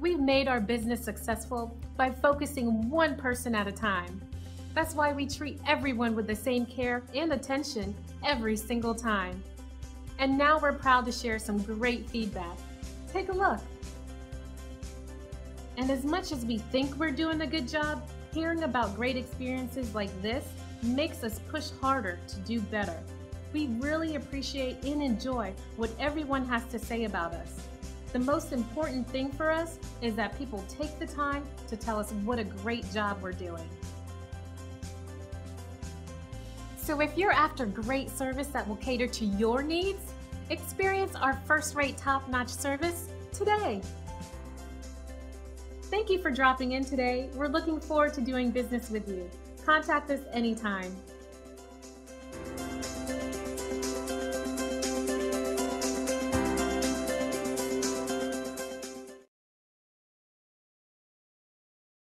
We've made our business successful by focusing one person at a time. That's why we treat everyone with the same care and attention every single time. And now we're proud to share some great feedback. Take a look. And as much as we think we're doing a good job, hearing about great experiences like this makes us push harder to do better. We really appreciate and enjoy what everyone has to say about us. The most important thing for us is that people take the time to tell us what a great job we're doing. So if you're after great service that will cater to your needs, experience our first-rate, top-notch service today. Thank you for dropping in today. We're looking forward to doing business with you. Contact us anytime.